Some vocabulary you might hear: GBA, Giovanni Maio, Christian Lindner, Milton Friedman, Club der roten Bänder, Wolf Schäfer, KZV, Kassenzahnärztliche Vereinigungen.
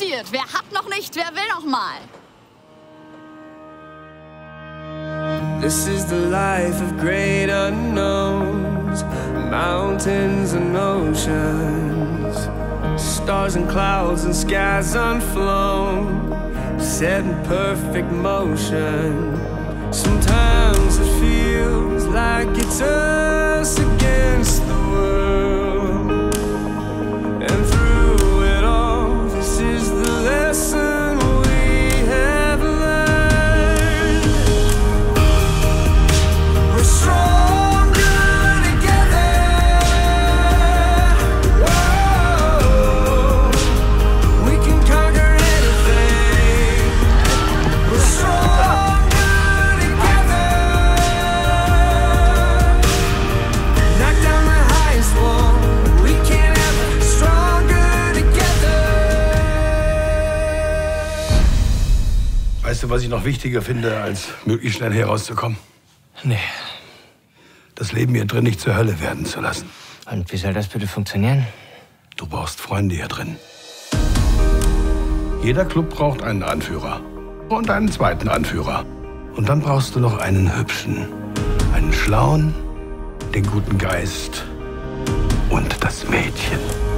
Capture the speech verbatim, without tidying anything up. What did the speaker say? passiert. Wer hat noch nicht, wer will noch mal? This is the life of great unknowns, mountains and oceans, stars and clouds and skies unflown, set in perfect motion. Sometimes it feels like it's us against the world, and through it all, this is the lesson. Weißt du, was ich noch wichtiger finde, als möglichst schnell hier rauszukommen? Nee. Das Leben hier drin nicht zur Hölle werden zu lassen. Und wie soll das bitte funktionieren? Du brauchst Freunde hier drin. Jeder Club braucht einen Anführer. Und einen zweiten Anführer. Und dann brauchst du noch einen hübschen, einen schlauen, den guten Geist und das Mädchen.